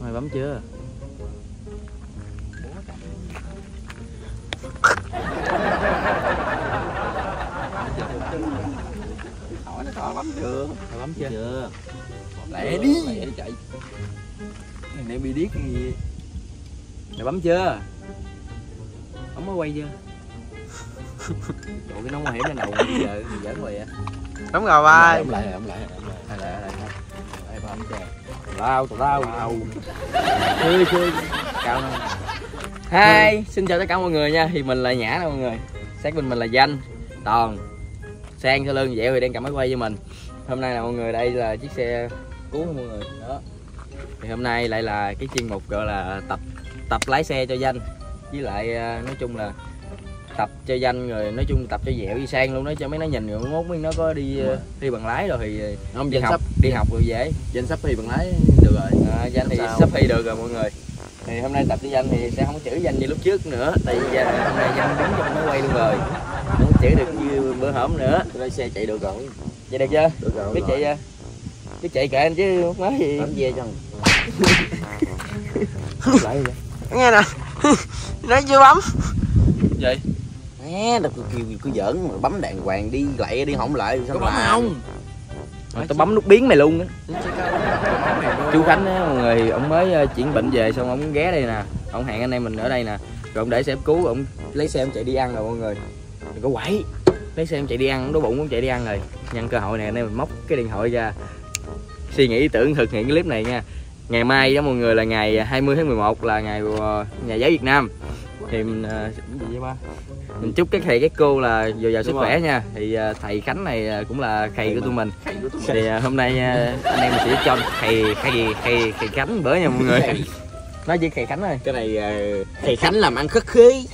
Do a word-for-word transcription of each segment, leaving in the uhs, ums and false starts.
Mày bấm chưa? Mày bấm chưa? Hỏi nó có bấm chưa? Mày bấm chưa? Lẹ đi, lẹ chạy. Thằng này bị điếc cái gì? Mày bấm chưa? Bấm mới quay chưa? Trời cái nó nguy hiểm lên đầu bây giờ giỡn rồi vậy. Đúng rồi ba. Bấm lại, bấm lại, bấm lại, lại lại. Bấm kìa. Lao, tụi lao. Chơi chơi. Cao không? Hi, xin chào tất cả mọi người nha. Thì mình là Nhã nè mọi người. Sát bên mình là Danh, Toàn, Sang sau lưng Dẹo thì đang cầm máy quay với mình. Hôm nay là mọi người đây là chiếc xe cứu mọi người. Đó. Thì hôm nay lại là cái chuyên mục gọi là tập tập lái xe cho Danh. Với lại nói chung là tập cho Danh rồi, nói chung tập cho Dẹo đi Sang luôn đó, cho mấy nó nhìn rồi ngốt mấy nó có đi đi bằng lái rồi thì không, Danh sắp đi học rồi dễ. Danh sắp thi bằng lái được rồi. À, Danh thì sắp thi được rồi mọi người. Thì hôm nay tập cho Danh thì sẽ không chữ Danh như lúc trước nữa, tại vì hôm nay Danh đứng trong máy quay luôn rồi, không chữ được như bữa hổm nữa. Đây xe chạy được rồi, vậy được chưa? Được rồi, biết chạy chưa? Biết chạy kệ anh chứ không nói gì. Anh về chồng nghe nè, nó chưa bấm vậy nghe đập kêu cứ giỡn mà bấm đàng hoàng đi lại đi hỏng lại sao mà không à, tao bấm nút biến mày luôn á. Chú Khánh á mọi người, ông mới chuyển bệnh về xong ông ghé đây nè, ông hẹn anh em mình ở đây nè, rồi ông để xe cứu, ông lấy xe ông chạy đi ăn rồi mọi người. Đừng có quẩy, lấy xe ông chạy đi ăn, ông đói bụng ông chạy đi ăn rồi. Nhân cơ hội này anh em mình móc cái điện thoại ra suy nghĩ ý tưởng thực hiện cái clip này nha. Ngày mai đó mọi người là ngày hai mươi tháng mười một là ngày của Nhà giáo Việt Nam. Thì mình, uh, mình chúc các thầy các cô là dồi dào sức khỏe nha. Thì uh, thầy Khánh này cũng là thầy, thầy của tụi mình. Thì uh, hôm nay uh, anh em mình sẽ cho thầy thầy thầy thầy Khánh bữa nha mọi người. Nói với thầy Khánh thôi. Cái này uh, thầy Khánh làm ăn khất khí.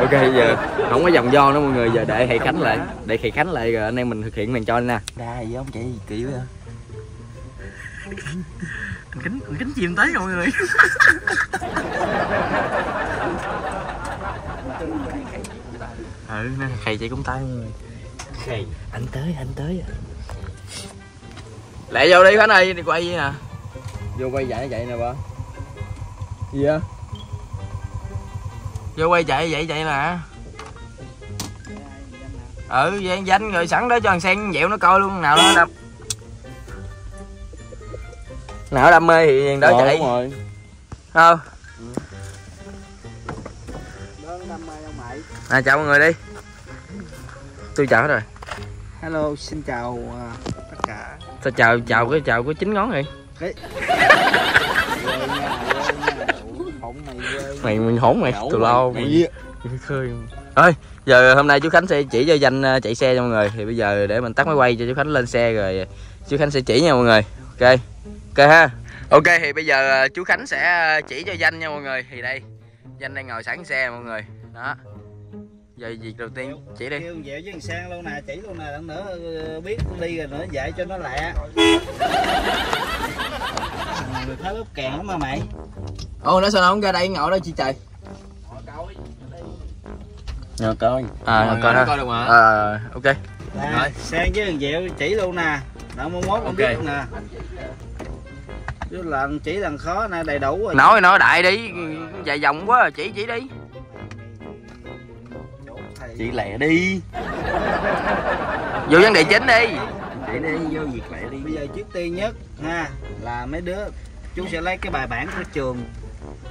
Ok, giờ không có dòng do nữa mọi người, giờ để thầy Khánh lại, để thầy Khánh lại rồi anh em mình thực hiện màn cho nè. Đa gì không chị, kỳ vậy? Kính kính chìm tới rồi mọi người. Ừ, nè, thầy chạy cũng tay mọi người. Thầy, anh tới, anh tới. Lẹ vô đi Khánh ơi, đi quay vậy nè. Vô quay chạy chạy nè ba. Gì vậy? Vô quay chạy vậy chạy nè. Ừ, Danh Danh rồi sẵn đó cho thằng Sen dẹo nó coi luôn nào đó đập. Nào đam mê thì đó chạy. Đúng rồi. Không. À, chào mọi người đi. Tôi chào hết rồi. Hello, xin chào uh, tất cả. Tôi chào chào cái chào có chín ngón vậy. Mày mình hổn mày, tụi lâu mày. Ơi, giờ hôm nay chú Khánh sẽ chỉ cho Danh chạy xe cho mọi người. Thì bây giờ để mình tắt máy quay cho chú Khánh lên xe rồi chú Khánh sẽ chỉ nha mọi người. Ok. Ok ha. Ok thì bây giờ chú Khánh sẽ chỉ cho Danh nha mọi người. Thì đây, Danh đang ngồi sẵn xe mọi người. Đó. Giờ việc đầu tiên chỉ đi. Kêu Dẹo với thằng Sang luôn nè, chỉ luôn nè, lần nữa biết đi rồi nữa dạy cho nó lẹ. Người thấy lúc kẹn lắm mà mày. Ồ, nó sao nó không ra đây ngồi đó chị trời. Ngồi coi. Ngồi coi. À ngồi coi đó. Ờ ok. Rồi, Sang với thằng Dẹo chỉ luôn nè. Nó mong mốt không biết nè. Chứ lần chỉ lần khó nè, đầy đủ rồi. Nói nói đại đi, dài dòng quá, chỉ chỉ đi. Chị lẹ đi. Vô vấn đề chính đi. Chị đi vô việc lẹ đi. Bây giờ trước tiên nhất ha là mấy đứa chú sẽ lấy cái bài bản của trường.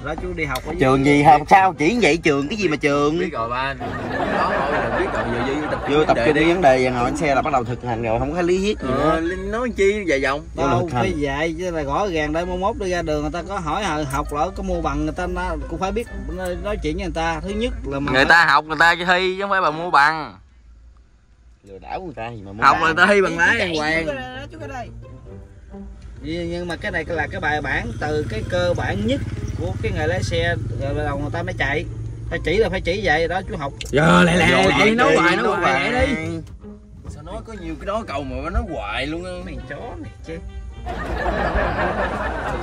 Đó chú đi học ở trường gì học sao chỉ vậy trường cái gì mà trường. Biết rồi ba. Đó rồi biết rồi giờ vô tập vô tập kia đi vấn đề và ngồi xe là bắt đầu thực hành rồi, không có lý thuyết gì nữa. Nói chi dài dòng. Đâu phải vậy chứ là rõ ràng đây mốt mốt đi ra đường người ta có hỏi học lỡ có mua bằng người ta cũng phải biết nói chuyện với người ta. Thứ nhất là người ta học người ta thi chứ không phải bà mua bằng. Lừa đảo người ta gì mà mua. Học người ta thi bằng lái đàng hoàng. Nhưng mà cái này là cái bài bản từ cái cơ bản nhất của cái nghề lái xe rồi đầu người ta mới chạy. Ta chỉ là phải chỉ vậy đó chú học. Giờ lẹ lẹ lẹ nói hoài nói hoài lẹ đi. Sao nói có nhiều cái đó cầu mà nó hoài luôn á. Mày chó này chứ.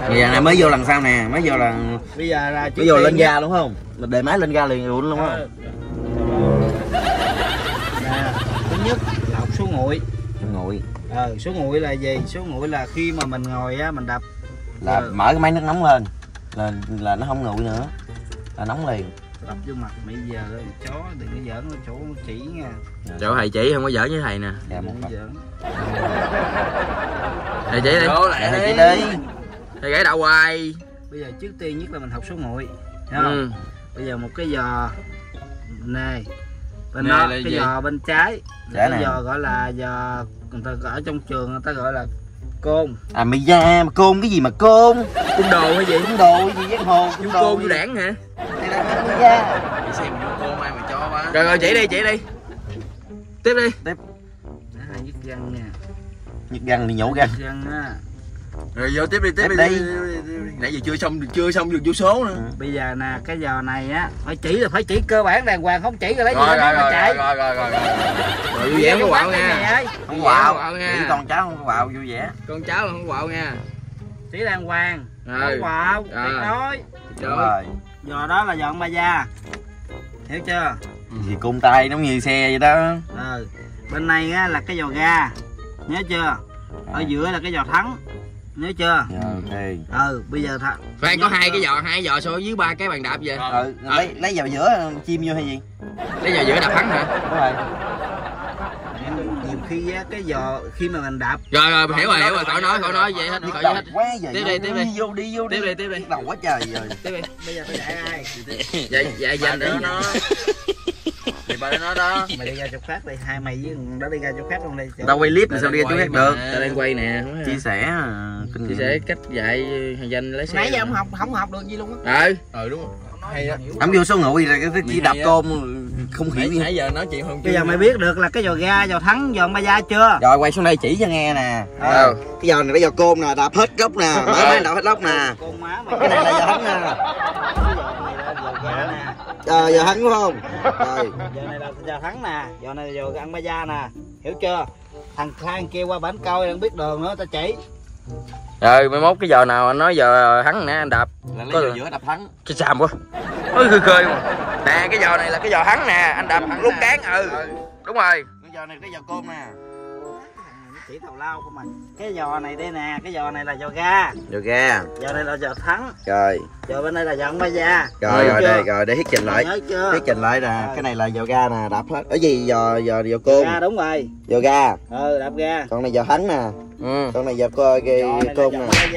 Bây giờ này mới vô lần sau nè, mới vô là bây giờ là mới vô lên ga đúng không? Mình để máy lên ga liền luôn đúng không? Nè, thứ nhất là học số nguội. Nguội. Ờ, số nguội là gì? Số nguội là khi mà mình ngồi á, mình đập là ừ. mở cái máy nước nóng lên là là nó không nguội nữa, là nóng liền. Đập vô mặt bây giờ chó đừng có giỡn, nó chỗ chỉ nha. Chỗ thầy chỉ không có giỡn với thầy nè. Dạ một giỡn. Thầy chỉ đi. Đó lại thầy chỉ đi. Thầy gãy đầu hoài. Bây giờ trước tiên nhất là mình học số nguội. Thấy không? Ừ. Bây giờ một cái giò này. Bên đó cái gì? Giò bên trái. Cái này. Giò gọi là giò người ta ở trong trường người ta gọi là côn. À mày da mà côn cái gì mà côn? Côn đồ hay gì? Côn đồ cái gì giang hồ? Côn côn vô đảng hả? Yeah. Để xem côn ai mà cho quá. Rồi rồi chỉ đi, chỉ đi. Tiếp đi. Tiếp. À, nhức răng nha. Nhức răng thì nhổ răng. Răng á. Rồi vô tiếp đi, tiếp, tiếp đi. Đi. Đi, đi, đi, đi. Nãy giờ chưa xong chưa xong được vô số nữa. Ừ. Bây giờ nè, cái giò này á, phải chỉ là phải chỉ cơ bản đàng hoàng, không chỉ rồi lấy gì nó mà chạy. Rồi rồi rồi rồi. Rồi vui vẻ có quạo nha. Không quạo nha. Chỉ con cháu không quạo vui vẻ. Con cháu không quạo nha. Chỉ đàng hoàng. Không quạo, tuyệt đối. Rồi. Giò đó là giò ông ba da, hiểu chưa? Thì cung tay nó như xe vậy đó. Ừ. Bên này á, là cái giò ga, nhớ chưa? Ở giữa là cái giò thắng, nhớ chưa? Okay. Ừ. Bây giờ thật. Khoan có hai cái giò, hai giò so với ba cái bàn đạp vậy. Ừ. Ừ. Lấy lấy giò giữa chim vô hay gì? Lấy giò giữa đạp thắng hả? Đúng rồi. Nhiều khi á, cái giò khi mà mình đạp. Rồi rồi hiểu rồi hiểu rồi. Cậu nói cậu nói vậy hết. Cậu hết. Tiếp đi tiếp đi. Vô đi vô đi. Tiếp đi tiếp đi. Đầu quá trời rồi. Tiếp đi. Bây giờ phải dạy ai? Dạy dạy dạy nữa nó. Thì bà nó đó. Mày đi ra chỗ khác đi, hai mày với đó đi ra chỗ khác luôn đi. Tao quay clip mà sao đi ra chỗ khác được? Tao đang quay nè. Chia sẻ kinh chia sẻ cách dạy hàng danh lái xe. Nãy giờ không học không học được gì luôn á. Ừ. Ừ đúng rồi. Hay á. Ấm vô số ngụy là cái chỉ đập côn không hiểu gì. Nãy giờ nói chuyện không. Bây giờ mày biết được là cái giò ga, giò thắng, giò ba da chưa? Rồi quay xuống đây chỉ cho nghe nè. Ừ. Cái giò này cái giò côn nè, đạp hết gốc nè, mở máy đạp hết lốc nè. Côn má mày. Cái này là giò thắng nè. Ờ giò thắng đúng không? Rồi. Giò này là giò thắng nè, giò này là giò ăn ba da nè, hiểu chưa? Thằng Khang kia qua bển coi đang biết đường nữa tao chỉ. Rồi mai mốt cái giờ nào anh nói giờ thắng nè anh đạp. Là lấy giò giữa đạp thắng. Cái xàm quá. Ôi khơi khơi mà. Nè cái giò này là cái giò thắng nè, anh đạp thằng lúc cán ừ. ừ. Đúng rồi. Cái giò này cái giò côn nè. Chỉ tàu lao của mình. Cái giò này đây nè, cái giò này là giò ga. Giò ga. Giò này là giò thắng. Rồi. Giò bên đây là giò ba da. Rồi rồi đây, rồi để thuyết trình lại. Thuyết trình lại nè, cái này là giò ga nè, đạp hết. Ở gì giò giò giò côn. Ga đúng rồi. Giò ga. Ừ, đạp ga. Con này giò thắng nè. Ừ. Con này giò coi cái côn nè. Cái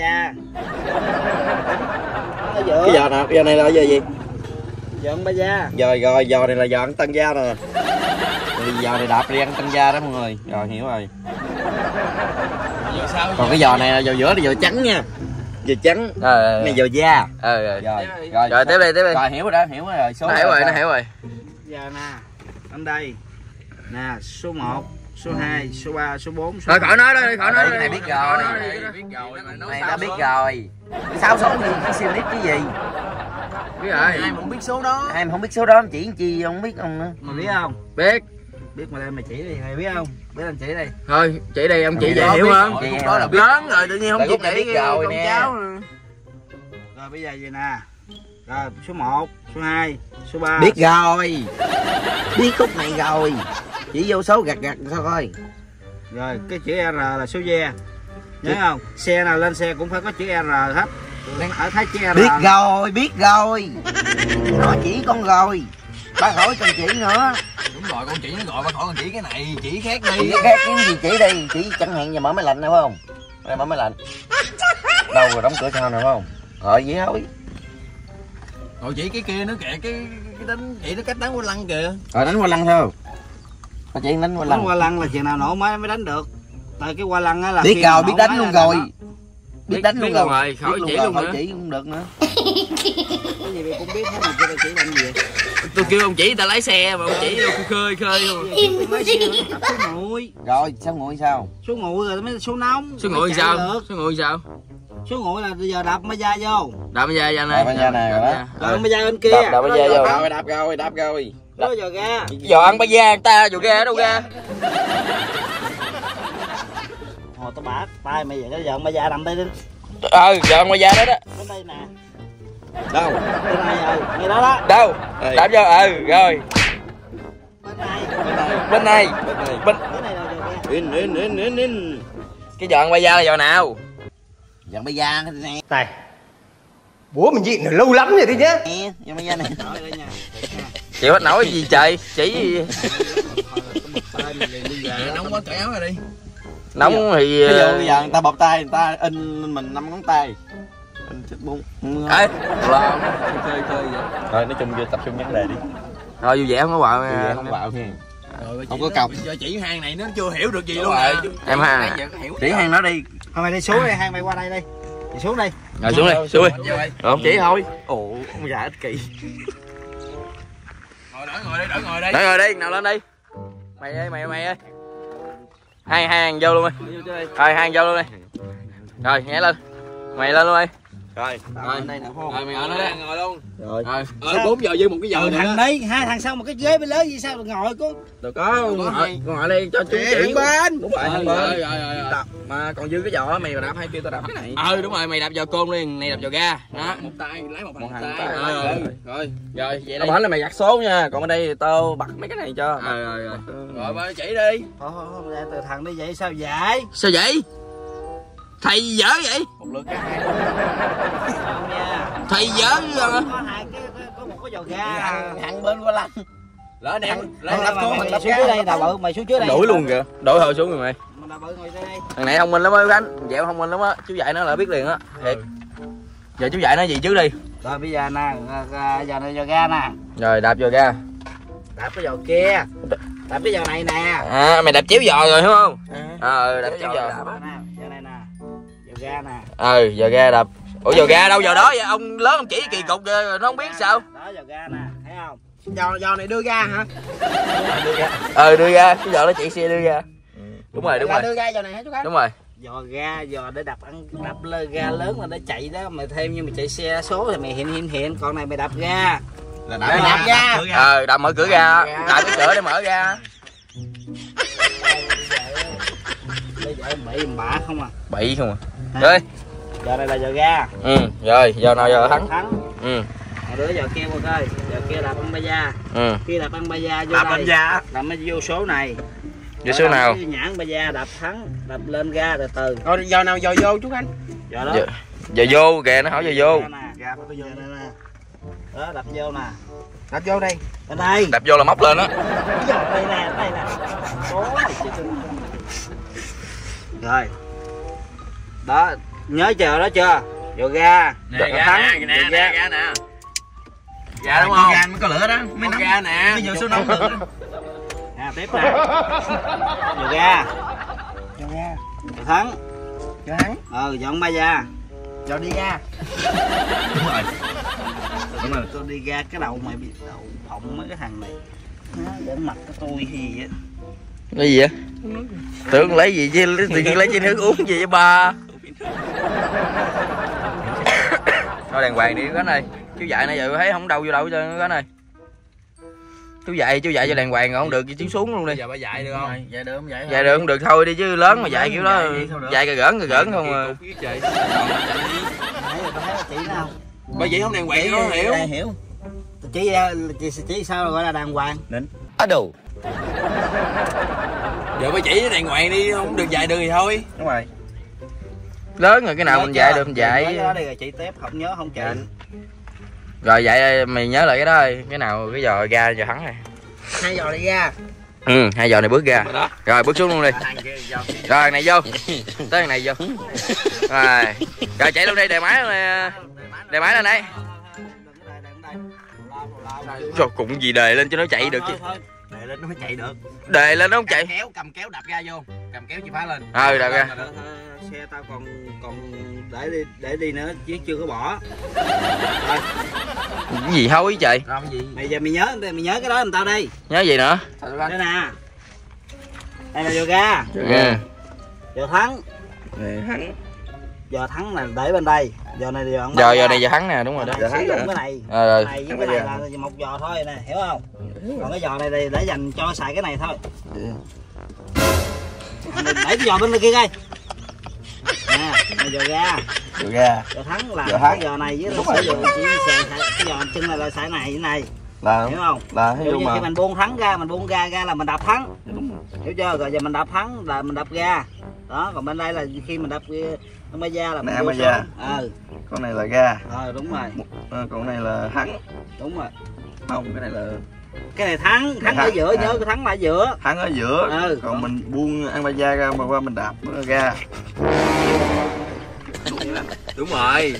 giò nào? Cái giò này là giò gì? Giò ăn ba da. Rồi rồi, giò này là giò ăn tân da nè. Giò này đạp đi ăn tân da đó mọi người. Rồi hiểu rồi. Còn cái giò này là giò giữa là giò trắng nha. Giò trắng. Cái này giò da. Ờ rồi. Rồi. Rồi tiếp đi, tiếp đi. Rồi hiểu rồi đó, hiểu rồi. Số hiểu rồi, nó hiểu rồi. Giờ nè. Anh đây. Nè, số một. Số hai, số ba, số bốn, số. Rồi khỏi nói đi, khỏi nói đi. Này biết rồi. Này đã biết rồi. Sao số gì cái siêu lít cái gì? Biết rồi. Ai mà không biết số đó. Ai mà không biết số đó chỉ chi không biết ông nữa. Mày biết không? Biết. Biết mà lên mày chỉ đi, mày biết không? Biết anh chỉ đi. Thôi, chỉ đi ông chỉ vậy hiểu không? Chị đó là lớn rồi tự nhiên không chỉ chỉ con cháu. Rồi bây giờ vậy nè. Rồi số một, số hai, số ba. Biết rồi. Biết khúc này rồi. Chỉ vô số gạt gạt sao coi. Rồi cái chữ R là số ve. Nhớ không? Xe nào lên xe cũng phải có chữ R hết. Đang ở thấy chữ R. Biết rồi, biết rồi. Nó chỉ con rồi. Ba hỏi con chỉ nữa. Đúng rồi, con chỉ nó gọi ba hỏi con chỉ cái này, chỉ khác đi. Chỉ khác cái gì chỉ đi, chỉ chẳng hạn giờ mở máy lạnh đâu phải không? Đây mở máy lạnh. Đâu rồi đóng cửa sao nào phải không? Rồi dĩ hối. Rồi chỉ cái kia nữa kìa, cái cái đánh chỉ nó cách đánh qua lăng kìa. Rồi đánh qua lăng thôi. Chị đánh qua lăng. Đánh qua lăng là chuyện nào nổ mới mới đánh được. Tại cái qua lăng á là biết rồi, biết đánh luôn rồi. Biết đánh luôn rồi, khỏi chỉ luôn nữa. Chỉ cũng được nữa. Cái gì cũng biết hết mà chỉ làm gì. Tôi kêu ông chỉ ta lái xe mà ông chỉ đâu khơi khơi luôn. Số nguội. Rồi, số nguội sao? Số nguội rồi mới số nóng. Số nguội sao? Số nguội sao? Số nguội là giờ đạp máy da vô. Đạp máy da vô này. Đạp máy da này rồi đó. Đạp máy da bên kia. Đạp máy da vô. Rồi đạp rồi, đạp rồi. Đó giò ga. Giò ăn ba da người ta, giò ga đâu ra. Hồi tao bả tay mày vậy đó, giò ăn ba da nằm đây đi. Ờ, giò ăn ba da đó đó. Bên đây nè. Đâu? Bên này ừ, ngay đó đó. Đâu? Đạp vô ừ, rồi. Bên này. Bên này. Bên này. Bên này là giò ga. in in in in in cái giòn bây giờ là giòn nào? Giòn bây giờ này này bố mình gì lâu lắm rồi đi chứ. Giòn bây giờ này chịu hết nổi gì trời chỉ nóng quá cởi áo rồi đi nóng thì bây giờ, bây giờ người ta bọc tay người ta in mình năm ngón tay in chết bún ấy là chơi chơi vậy thôi. Nói chung vô tập trung vấn đề đi thôi, vui vẻ không có bạo nha, không bạo nha. Rồi, không có cọc giờ chỉ hang này nó chưa hiểu được gì đúng luôn rồi. À. Em ha chỉ hang nó đi thôi, mày đi xuống đi, hang mày qua đây đi, mày xuống đi rồi xuống đi xuống đi không chỉ thôi. Ồ ông già ích kỷ. Ngồi đỡ ngồi đi đỡ ngồi đi đỡ ngồi đi nào lên đi mày ơi mày ơi mày ơi hai hang vô luôn đi rồi hang vô luôn đi rồi nhảy lên mày lên luôn đi rồi rồi đây nè rồi mày ở đây ngồi luôn rồi rồi bốn giờ dư một cái giờ ừ, thằng đấy hai thằng sau một cái ghế bên lớn gì sao được ngồi con được có ngồi ngồi đây cho chú chỉ bên đúng rồi rồi rồi đập mà còn dư cái giò mày mà đạp hai kia tao đạp cái này ừ đúng rồi mày đạp vào côn đi này đạp vào ga đó một tay lấy một bàn tay rồi rồi rồi vậy đây là mày gặt số nha còn ở đây tao bật mấy cái này cho rồi rồi rồi rồi ba chỉ đi không ra từ thằng đi vậy sao vậy sao vậy thầy dở vậy một lượt cả hai thầy dở rồi có hai cái có một cái giò ga hằng bên qua lăng lỡ nè mày xuống dưới đây đào bự mày xuống dưới đây đuổi luôn kìa đuổi hồi xuống rồi mày thằng này thông minh lắm á Khánh dẹo thông minh lắm á chú dạy nó là biết liền á thiệt giờ chú dạy nó gì chứ đi rồi bây giờ nè giờ này giò ga nè rồi đạp giò ga đạp cái giò kia đạp cái giò này nè à mày đạp chéo giò rồi đúng không ờ đạp chéo giò ga nè. Ừ, giờ ga đập. Ủa giờ ga đâu giờ đó vậy? Ông lớn ông chỉ kỳ cục rồi nó không biết sao. Đó giờ ga nè, thấy không? Giờ giờ này đưa ra hả? Đưa ra. Ừ đưa ra, cái giờ nó chạy xe đưa ra. Ừ. Đúng rồi, đúng rồi. Đưa ra giờ này hả chú Khánh? Đúng rồi. Giờ ga giờ để đập ăn đập lơ ga lớn là để chạy đó mà thêm như mày chạy xe số thì mày hiện hiện hiện còn này mày đập ga. Là đập, đập, đập ra. Ờ đập mở cửa ra, đập cái cửa để mở ra. Bây giờ em bị bả không à? Bị không à? Rồi. Giờ này là giờ ga. Ừ, rồi, giờ nào giờ thắng. Thắng. Ừ. Đứa giờ kia coi coi, giờ kia đạp ăn ba da. Ừ. Kia đạp ăn ba da vô đạp đây. Đạp ăn da. Đạp mới vô số này. Vô số nào? Nhãn ba da đạp thắng, đạp lên ga từ từ. Rồi giờ nào giờ vô chú Khánh? Giờ đó. Giờ, giờ vô kìa, nó hỏi giờ vô. Ga phải vô nè. Đó, đạp vô nè. Đạp vô đi. Lên đây. Đạp vô là móc lên đó. Đây nè, đây nè. Rồi. Đó, nhớ chờ đó chưa? Vô ga. Nè, ga thắng, nè, ga ga nè. Dạ đúng không? Ga mới có lửa đó, mới nóng ga nè. Bây giờ số nóng lửa. Nè, tiếp nè. Vô ga. Vô ga. Vô thắng. Vô thắng. Ờ, dọn ba da. Cho đi ga. Đúng rồi. Đúng rồi, tôi đi ga cái đầu mày bị đầu phỏng mấy cái thằng này. Nó để mặt cái tôi gì vậy? Cái gì vậy? Tưởng lấy gì chứ, tự nhiên lấy chai nước uống gì vậy ba? Thôi đàng hoàng đi Khánh ơi. Chú dạy nãy giờ thấy không đâu vô đâu hết trơn Khánh ơi. Chú dạy chú dạy cho đàng hoàng rồi không được chú xuống luôn đi. Giờ bà dạy được không? Dạy được không dạy? Dạy được không được thôi đi chứ lớn mà dạy kiểu đó. Dạy cà gỡn cà gỡn không à. Bà dạy không đàng hoàng nó hiểu. Hiểu. Chỉ chỉ sao gọi là đàng hoàng? Nịnh. Á đồ. Giờ bà chỉ đàng hoàng đi không được dạy được thì thôi. Đúng rồi. Lớn rồi cái nào mình dạy được mình dạy đó đi rồi chị tép không nhớ không chịu rồi vậy mày nhớ lại cái đó đi cái nào cái giò ra giờ thắng này hai giò này ra ừ hai giò này bước ra rồi bước xuống luôn đi rồi này vô tới này vô rồi rồi chạy luôn đi đề máy này đề máy lên đây rồi cũng gì đề lên cho nó chạy được chứ đề lên nó mới chạy được đề lên nó không chạy kéo cầm kéo đập ra vô cầm kéo chìa phá lên ừ đập ra xe tao còn còn để đi để đi nữa chứ chưa có bỏ à. Gì thôi trời mày giờ mày nhớ mày nhớ cái đó làm tao đi nhớ gì nữa đây nè đây là vô ga yeah. Giờ thắng yeah. Thắng giờ thắng là để bên đây giờ này giờ giờ, giờ này giờ thắng nè đúng rồi đó giờ thắng cái này à, rồi. Này với cái này là một giò thôi nè hiểu không còn cái giò này thì để dành cho xài cái này thôi để cái giò bên kia coi nè giờ ra giờ ra giờ thắng là giờ, thắng. Giờ này với nó sẽ giờ chỉ xài cái giò chân này là xài này như này là hiểu không, là hiểu như mà. Khi mình buông thắng ra, mình buông ga ra là mình đạp thắng, hiểu chưa? Rồi giờ mình đạp thắng là mình đạp ga đó, còn bên đây là khi mình đạp ma da là mình vô ga. Ừ, con này là ga. Ờ, đúng rồi. Ờ, con này là thắng, đúng rồi. Không, cái này là cái này thắng thắng, thắng. Ở giữa à. Nhớ cái thắng là ở giữa, thắng ở giữa. Ừ, còn, còn mình buông ăn ba da ra mà qua mình đạp ra. Đúng rồi,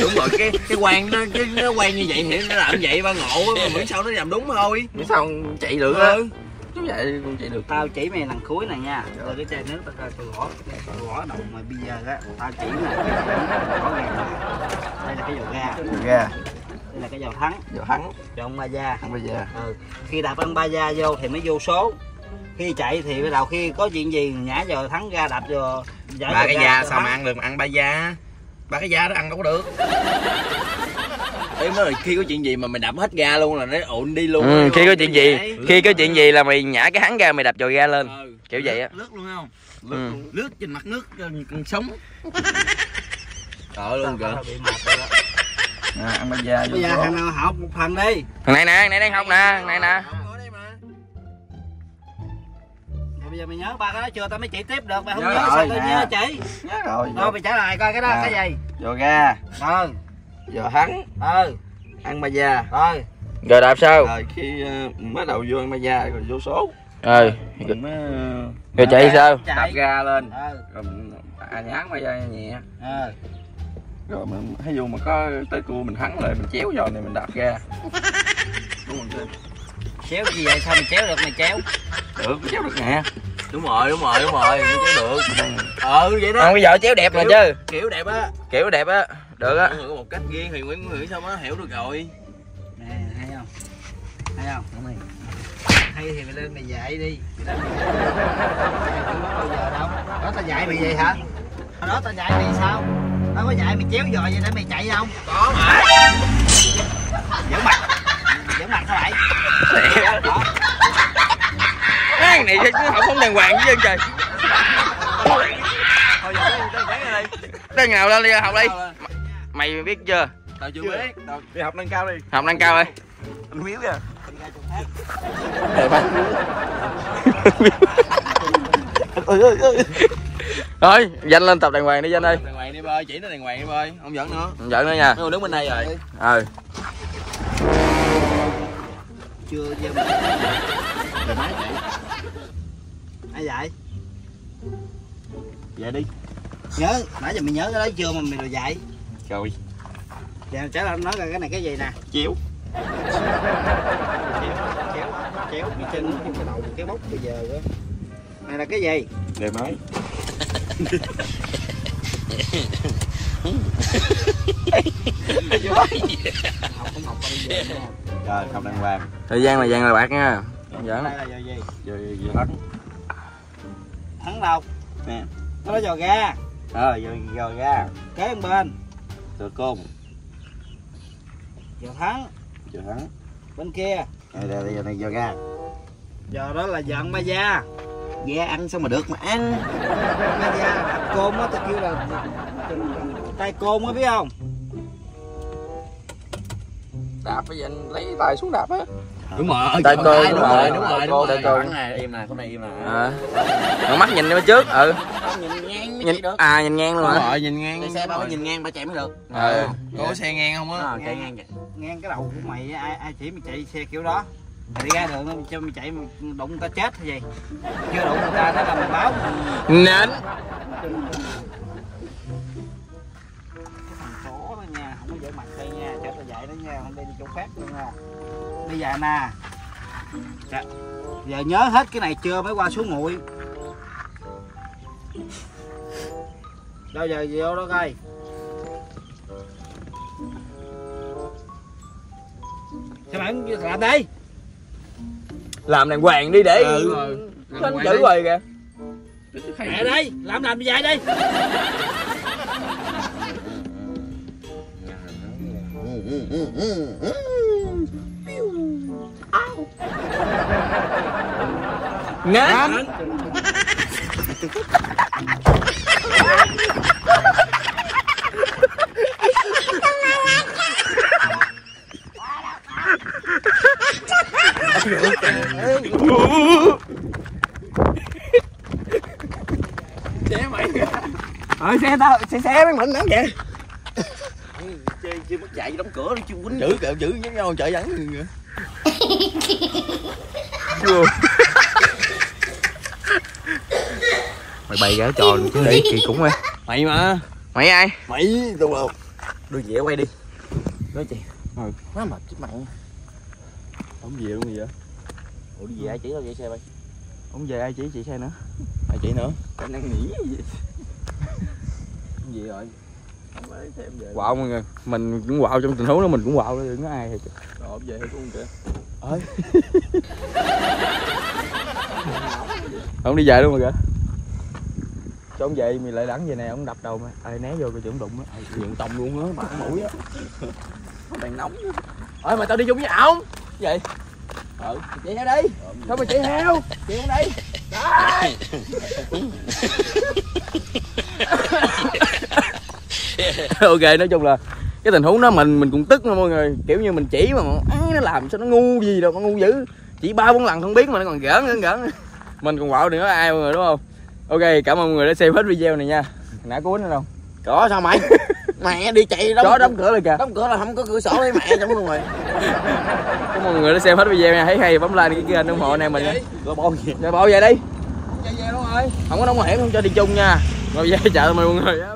đúng rồi, cái cái quan nó cái, nó quan như vậy thì nó làm vậy ba ngộ, mà bữa sau nó làm đúng thôi, bữa sau chạy được á. Ừ, đúng vậy, con chạy được. Tao chỉ mày lần cuối này nha, rồi cái chai nước tao tao gõ tao gõ đầu mà bây giờ á, tao chỉ mày đây là cái dầu ga, dầu ga. Đây là cái dầu thắng, dầu thắng cho ông ba da, ông ba da. Ừ, khi đạp ông ba da vô thì mới vô số, khi chạy thì bắt đầu khi có chuyện gì nhả giờ thắng ra đạp vô ba cái da, da sao mà ăn được, mà ăn ba da, ba cái da đó ăn đâu có được. Ý nói là khi có chuyện gì mà mày đạp hết ga luôn là nó ổn đi luôn. Ừ, khi có chuyện gì vậy? Khi có chuyện gì là mày nhả cái hắn ra, mày đạp dồi ga lên. Ừ, kiểu lướt, vậy á, lướt luôn không? Lướt, ừ, luôn. Lướt trên mặt nước còn sống. Trời luôn kìa. À, ăn ba da vô. Bây giờ thằng nào học một phần đi. Thằng này nè, này đang học nè, thằng này nè. Bây giờ mày nhớ ba cái đó chưa, tao mới chỉ tiếp được, mày không nhớ, nhớ rồi, sao tao nhớ chỉ. Nhớ rồi. Thôi mày trả lại coi cái đó à, cái gì? Dò ga. Ừ. Dò hắn. Ừ. Ăn ba da. Rồi. Rồi đạp sao? Rồi khi uh, mới đầu vô ăn ba da rồi vô số. Ừ. Rồi, mới, uh, rồi chạy sao? Chạy. Đạp ga lên. Ừ. Rồi ăn hắn ba da nhẹ. Ừ. Rồi mình ví dụ mà có tới cua mình thắng lại mình chéo giò này mình đạp ga. Đúng không? Chéo gì vậy, sao mình chéo được, mày chéo được, chéo được nè. Đúng rồi, đúng rồi, đúng rồi, mình chéo được. Ừ, vậy đó. Không, bây giờ chéo đẹp mà chứ, kiểu đẹp á, kiểu đẹp á, được á. Mọi người có một cách riêng thì Nguyễn Nguyễn sao má hiểu được rồi nè, hay không, hay không? Đúng rồi, hay thì mày lên mày dạy đi, mày lên mày dạy đi, bao giờ đâu đó tao dạy mày vậy hả, đó tao dạy mày sao, tao có dạy mày chéo giò vậy để mày chạy không? Có mà giỡn mặt, giỡn mặt sao vậy? Cái này nó không, không đàng hoàng chứ trời. Đang nào lên đi học đi. Mày biết chưa? Tao chưa biết. Đi học nâng cao đi. Học nâng cao đi. Anh Miếu kìa. Thôi, Danh lên tập đàng hoàng đi Danh ơi. Đàng hoàng đi bơi, chỉ nó đàng hoàng đi bơi, không giỡn nữa. Không giỡn nữa nha. Nó đứng bên đây rồi. Ừ. Chưa giờ mình... Ai dạy? Dạy đi. Nhớ, nãy giờ mình nhớ cái đó chưa mà mình rồi dạy. Trời. Dạ trả lời nói ra cái này cái gì nè? Chiếu. Chiếu, chéo, chéo cái chân, cái đầu, cái bóc bây giờ đó. Này là cái gì? Đề mới. Học cũng học bây giờ không? Trời, không đàng hoàng. Thời gian là vàng là bạc nha. Không giỡn. Đây là giờ gì? Giờ giờ thắng. Thắng đâu? Nè. Nó nói dò ga. Ờ, giờ dò ga. Kế bên bên. Rồi côn. Giờ thắng. Giờ thắng. Bên kia. Đây đây giờ này dò ga. Giờ đó là giận ma da. Dạ ăn sao mà được mà ăn. Ma da đạp côn á, tao kêu là tay côn á, biết không? Đạp bây giờ anh lấy tay xuống đạp á. Đúng rồi, tay cô, đúng rồi, đúng rồi, cô tay cô. Con này im nè, con này im nè. Ờ. Con mắt nhìn lên trước, ừ. Nhìn ngang mới được. À nhìn ngang luôn hả? Đúng rồi, nhìn ngang. Xe ba phải nhìn ngang ba chạy mới được. Ừ. Có xe ngang không á? Chạy ngang vậy. Ngang cái đầu của mày ai ai chỉ mày chạy xe kiểu đó. Mày đi ra đường cho mày chạy đụng người ta chết hay gì? Chưa đụng người ta đó là mày báo. Nến. Bây giờ nè, giờ nhớ hết cái này chưa mới qua xuống nguội. Đâu giờ vô đó coi. Sao bạn làm đây? Làm đàng hoàng đi để. Ừ rồi. Đánh chữ rồi kìa. Mẹ đây, làm làm dài đi. Nến. Xe mày kìa. Ừ, xe tao, xe xe mấy mình lắm kìa. Chơi chưa mất chạy đóng cửa đi chưa quýnh giữ kẹo giữ với nhau chạy dẫn kìa. Mày bày gái tròn chứ đi kỳ cũng ơi. Mày mà. Mày ai? Mày tụi đồ. Đưa dĩa quay đi. Đó chị. Ừ, quá mệt chứ mày. Không về luôn vậy? Ủa đi về ai chỉ tao vậy xe bay? Không về ai chỉ chị xe nữa. Ai chỉ nữa? Anh đang nghỉ gì vậy? Không về rồi. Không lấy thêm về. Quạo mọi người, mình cũng quạo trong tình huống đó, mình cũng quạo đừng có ai hết. Rồi không về thì cũng kìa. Ơi. Ông đi về luôn rồi kìa. Cho ông về mình lại đắng về nè, ông đập đầu mày. Ai né vô coi chưởng đụng á. Dựng tông luôn á, mặt mũi á. Đang nóng á. Ơi mà tao đi chung với ổng. Vậy ừ chị heo đi thôi mà chị heo chị không đi đây ok nói chung là cái tình huống đó mình mình cũng tức luôn mọi người, kiểu như mình chỉ mà nó làm sao nó ngu gì đâu, nó ngu dữ chỉ ba bốn lần không biết mà nó còn gỡn gỡn gỡn mình còn quạo thì nói ai mọi người đúng không. Ok cảm ơn mọi người đã xem hết video này nha. Nãy có quýnh nữa đâu có sao mày mẹ đi chạy đóng cửa, đóng cửa rồi kìa, đóng cửa là không có cửa sổ với mẹ trong luôn rồi. Cảm ơn mọi người đã xem hết video nha, thấy hay bấm like cái kênh ủng hộ này mình nha. Rồi bỏ về, rồi bỏ về đi. Chạy về luôn rồi. Không có đóng bảo hiểm không cho đi chung nha. Rồi về chợ mọi người.